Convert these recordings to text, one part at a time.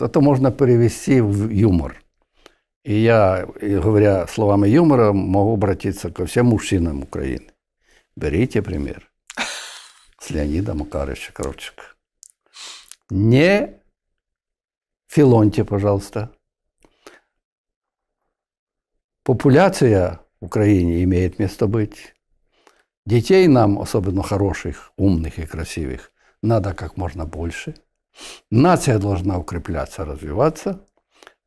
Это можно перевести в юмор. И я, говоря словами юмора, могу обратиться ко всем мужчинам Украины. Берите пример с Леонида Макаровича Кравчука. Не филоньте, пожалуйста. Популяция в Украине имеет место быть. Детей нам, особенно хороших, умных и красивых, надо как можно больше. Нация должна укрепляться, развиваться.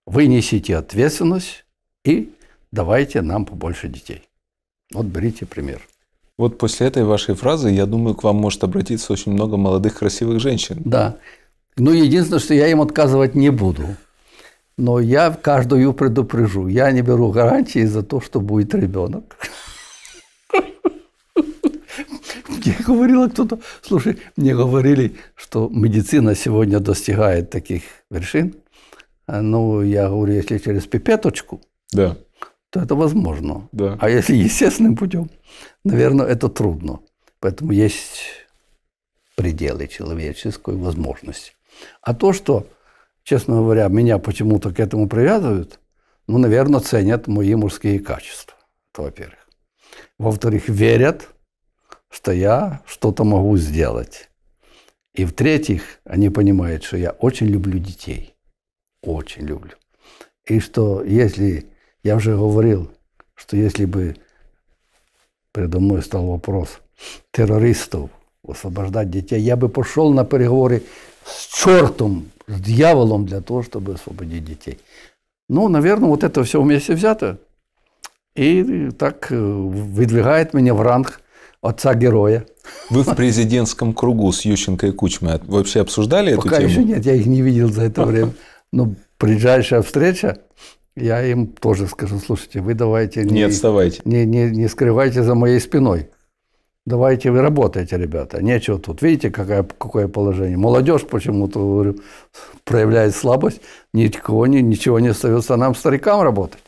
Вы несите ответственность и давайте нам побольше детей. Вот берите пример. Вот после этой вашей фразы, я думаю, к вам может обратиться очень много молодых красивых женщин. Да. Ну, единственное, что я им отказывать не буду. Но я каждую предупрежу. Я не беру гарантии за то, что будет ребенок. Мне говорила кто-то, слушай, мне говорили, что медицина сегодня достигает таких вершин. Ну, я говорю, если через пипеточку, да, то это возможно. Да. А если естественным путем, наверное, это трудно. Поэтому есть пределы человеческой возможности. А то, что, честно говоря, меня почему-то к этому привязывают, ну, наверное, ценят мои мужские качества. Это во-первых. Во-вторых, верят, что я что-то могу сделать. И в-третьих, они понимают, что я очень люблю детей. Очень люблю. И что если, я уже говорил, что если бы передо мной стал вопрос террористов освобождать детей, я бы пошел на переговоры с чертом, с дьяволом для того, чтобы освободить детей. Ну, наверное, вот это все вместе взято и так выдвигает меня в ранг отца-героя. Вы в президентском кругу с Ющенко и Кучмой вообще обсуждали эту тему? Пока еще нет, я их не видел за это время. Ну, ближайшая встреча, я им тоже скажу, слушайте, вы давайте не скрывайте за моей спиной. Давайте вы работаете, ребята. Нечего тут. Видите, какое положение. Молодежь почему-то проявляет слабость. Ничего не остается нам, старикам, работать.